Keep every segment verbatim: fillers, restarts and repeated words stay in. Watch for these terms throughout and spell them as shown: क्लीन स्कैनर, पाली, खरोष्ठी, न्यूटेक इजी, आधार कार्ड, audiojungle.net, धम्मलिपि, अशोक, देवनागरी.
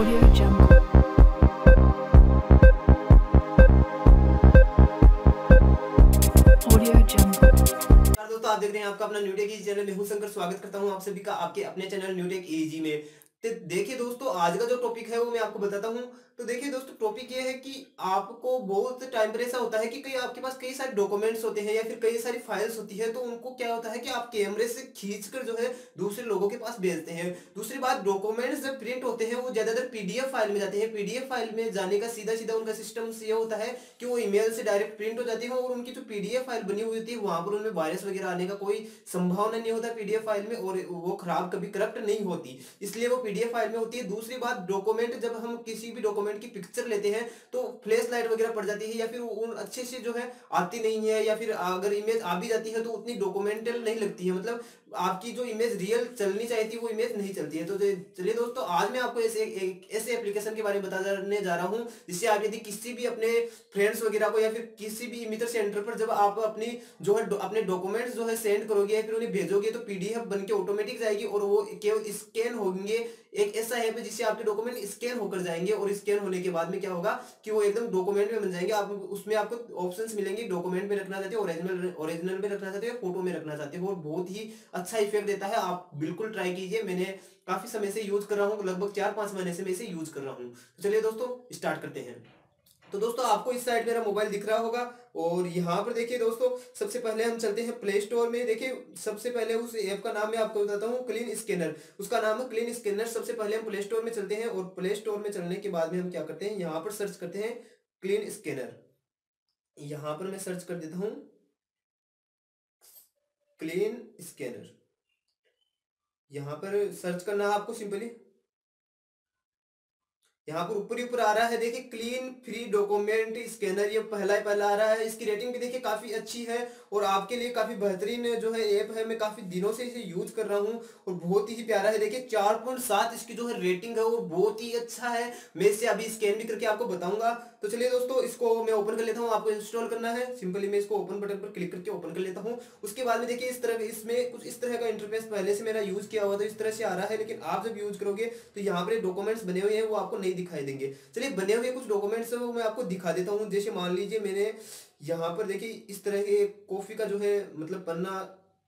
Audio Jungle। Audio Jungle। दोस्तों आप देख रहे हैं आपका अपना न्यूटेक इजी चैनल में, हूं शंकर, स्वागत करता हूं आप सभी का आपके अपने चैनल न्यूटेक इजी में। तो देखिए दोस्तों आज का जो टॉपिक है वो मैं आपको बताता हूं। तो देखिए दोस्तों टॉपिक ये है कि आपको बहुत टाइम पर ऐसा होता है कि कई आपके पास कई सारे डॉक्यूमेंट्स होते हैं या फिर कई सारी फाइल्स होती है, तो उनको क्या होता है कि आप कैमरे से खींचकर जो है दूसरे लोगों के पास भेजते हैं। दूसरी बात, डॉक्यूमेंट्स जब प्रिंट होते हैं वो ज्यादातर पीडीएफ फाइल में जाते हैं। पीडीएफ फाइल में जाने का सीधा सीधा उनका सिस्टम ये होता है कि वो ईमेल से डायरेक्ट प्रिंट हो जाती है और उनकी जो पीडीएफ फाइल बनी हुई होती है वहां पर उनमें वायरस वगैरह आने का कोई संभावना नहीं होता पीडीएफ फाइल में, और वो खराब कभी करप्ट नहीं होती, इसलिए वो पीडीएफ फाइल में होती है। दूसरी बात, डॉक्यूमेंट जब हम किसी भी डॉक्यूमेंट की पिक्चर लेते हैं तो फ्लैश लाइट वगैरह पड़ जाती है या फिर उन अच्छे से जो है आती नहीं है, या फिर अगर इमेज आ भी जाती है तो उतनी डॉक्यूमेंटल नहीं लगती है, मतलब आपकी जो इमेज रियल चलनी चाहिए थी वो इमेज नहीं चलती है। तो चलिए दोस्तों आज मैं आपको ऐसे ऐसे एप्लीकेशन के बारे में बताने जा रहा हूँ जिससे आप यदि किसी भी अपने फ्रेंड्स वगैरह को या फिर किसी भी मित्र सेंटर पर जब आप अपनी जो है अपने डॉक्यूमेंट्स जो है सेंड करोगे या फिर उन्हें भेजोगे तो पीडीएफ बन के ऑटोमेटिक जाएगी और वो केवल स्कैन होंगे। एक ऐसा ऐप है जिससे आपके डॉक्यूमेंट स्कैन होकर जाएंगे और स्कैन होने के बाद में क्या होगा कि वो एकदम डॉक्यूमेंट में बन जाएंगे। आप उसमें आपको ऑप्शंस मिलेंगे, डॉक्यूमेंट में रखना चाहते हो, ओरिजिनल ओरिजिनल में रखना चाहते हो, फोटो में रखना चाहते हो, और बहुत ही अच्छा इफेक्ट देता है। आप बिल्कुल ट्राई कीजिए, मैंने काफी समय से यूज कर रहा हूँ, लगभग चार पांच महीने से मैं इसे यूज कर रहा हूँ। तो चलिए दोस्तों स्टार्ट करते हैं। तो दोस्तों आपको इस साइड मेरा मोबाइल दिख रहा होगा और यहाँ पर देखिए दोस्तों सबसे पहले हम चलते हैं प्ले स्टोर में। देखिए सबसे पहले उस ऐप का नाम मैं आपको बताता हूँ, क्लीन स्कैनर, उसका नाम है क्लीन स्कैनर। सबसे पहले हम प्ले स्टोर में चलते हैं और प्ले स्टोर में चलने के बाद में हम क्या करते हैं, यहाँ पर सर्च करते हैं क्लीन स्कैनर। यहाँ पर मैं सर्च कर देता हूँ क्लीन स्कैनर। यहाँ पर सर्च करना है आपको सिंपली, यहाँ पर ऊपर ही ऊपर आ रहा है देखिए क्लीन फ्री डॉक्यूमेंट स्कैनर, ये पहला ही पहला आ रहा है। इसकी रेटिंग भी देखिए काफी अच्छी है और आपके लिए काफी बेहतरीन जो है ऐप है। मैं काफी दिनों से इसे यूज कर रहा हूँ और बहुत ही प्यारा है। देखिए चार पॉइंट सात इसकी जो है रेटिंग है वो बहुत ही अच्छा है। मैं इसे अभी स्कैन भी करके आपको बताऊंगा। तो चलिए दोस्तों इसको मैं ओपन कर लेता हूँ, आपको इंस्टॉल करना है सिंपली। मैं इसको ओपन बटन पर क्लिक करके ओपन कर लेता हूँ। उसके बाद में देखिए इस तरह इसमें कुछ इस तरह का इंटरफेस पहले से मेरा यूज किया हुआ था, इस तरह से आ रहा है, लेकिन आप जब यूज करोगे तो यहाँ पर डॉक्यूमेंट्स बने हुए हैं वो आपको नहीं दिखाई देंगे। चलिए बने हुए कुछ डॉक्यूमेंट्स वो मैं आपको दिखा देता हूँ। जैसे मान लीजिए मैंने यहाँ पर देखिए इस तरह के कॉफी का जो है मतलब पन्ना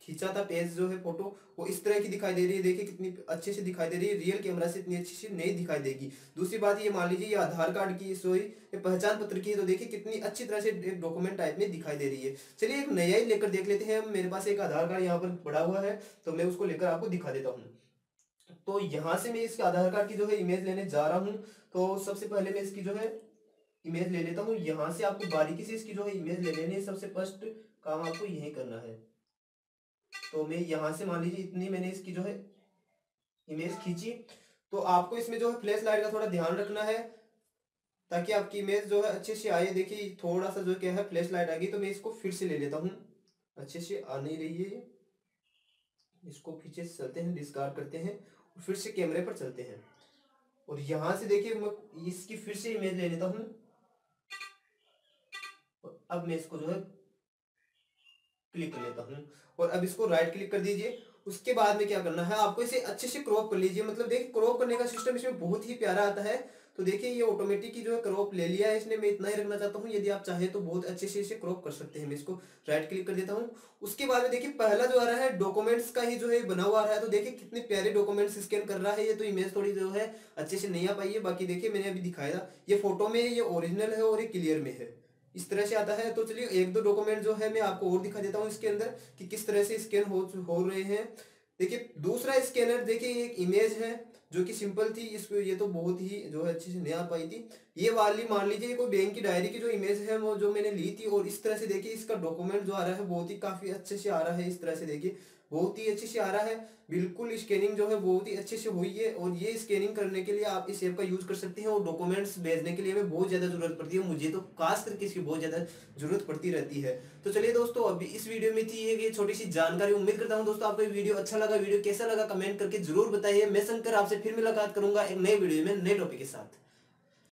खींचा था, पेज जो है फोटो वो इस तरह की दिखाई दे रही है। देखिए कितनी अच्छे से दिखाई दे रही है, रियल कैमरा से इतनी अच्छी से नहीं दिखाई देगी। दूसरी बात, ये मान लीजिए ये आधार कार्ड की सॉरी पहचान पत्र की है, तो देखिए कितनी अच्छी तरह से एक डॉक्यूमेंट टाइप में दिखाई दे रही है। चलिए एक नया ही लेकर देख लेते हैं। मेरे पास एक आधार कार्ड यहाँ पर पड़ा हुआ है तो मैं उसको लेकर आपको दिखा देता हूँ। तो यहाँ से मैं इसके आधार कार्ड की जो है इमेज लेने जा रहा हूँ। तो सबसे पहले मैं इसकी जो है इमेज ले लेता हूँ। यहाँ से आपको बारीकी से इसकी जो है इमेज ले लेनी है। सबसे फर्स्ट काम आपको यही करना है। तो मैं यहाँ से मान लीजिए इतनी मैंने इसकी जो है इमेज खींची। तो आपको इसमें जो है फ्लैश लाइट का थोड़ा ध्यान रखना है ताकि आपकी इमेज जो है अच्छे से आए। देखिए थोड़ा सा जो क्या है फ्लैश लाइट आ गई, तो मैं इसको फिर से ले लेता हूँ। अच्छे से आ नहीं रही है, इसको पीछे चलते हैं, डिस्कार्ड करते हैं, फिर से कैमरे पर चलते हैं और यहाँ से देखिए मैं इसकी फिर से इमेज ले लेता हूँ। अब मैं इसको जो है क्लिक कर लेता हूँ और अब इसको राइट क्लिक कर दीजिए। उसके बाद में क्या करना है आपको इसे अच्छे से क्रॉप कर लीजिए। मतलब देखिए क्रॉप करने का सिस्टम इसमें बहुत ही प्यारा आता है। तो देखिए ये ऑटोमेटिक जो है क्रॉप ले लिया है इसने। मैं इतना ही रखना चाहता हूँ, यदि आप चाहे तो बहुत अच्छे से इसे क्रॉप कर सकते हैं। मैं इसको राइट क्लिक कर देता हूँ। उसके बाद में देखिए पहला जो आ रहा है डॉक्यूमेंट्स का ही जो है बना हुआ आ रहा है। तो देखिए कितने प्यारे डॉक्यूमेंट्स स्कैन कर रहा है ये। तो इमेज थोड़ी जो है अच्छे से नहीं आ पाई है, बाकी देखिए मैंने अभी दिखाया था ये फोटो में, ये ओरिजिनल है और ये क्लियर में है, इस तरह से आता है। तो चलिए एक दो डॉक्यूमेंट जो है मैं आपको और दिखा देता हूँ इसके अंदर कि किस तरह से स्कैन हो हो रहे हैं। देखिए दूसरा स्कैनर, देखिए एक इमेज है जो कि सिंपल थी, इसको ये तो बहुत ही जो है अच्छे से नहीं आ पाई थी। ये वाली मान लीजिए कोई बैंक की डायरी की जो इमेज है वो जो मैंने ली थी, और इस तरह से देखिए इसका डॉक्यूमेंट जो आ रहा है बहुत ही काफी अच्छे से आ रहा है। इस तरह से देखिए बहुत ही अच्छे से आ रहा है, बिल्कुल स्कैनिंग जो है बहुत ही अच्छे से हुई है। और ये स्कैनिंग करने के लिए आप इस ऐप का यूज कर सकते हैं। और डॉक्यूमेंट्स भेजने के लिए हमें बहुत ज्यादा जरूरत पड़ती है, मुझे तो खास करके इसकी बहुत ज्यादा जरूरत पड़ती रहती है। तो चलिए दोस्तों अभी इस वीडियो में थी ये छोटी सी जानकारी। उम्मीद करता हूँ दोस्तों आपको वीडियो अच्छा लगा। वीडियो कैसा लगा कमेंट करके जरूर बताइए। मैं शंकर आपसे फिर मुलाकात करूंगा एक नए वीडियो में नए टॉपिक के साथ।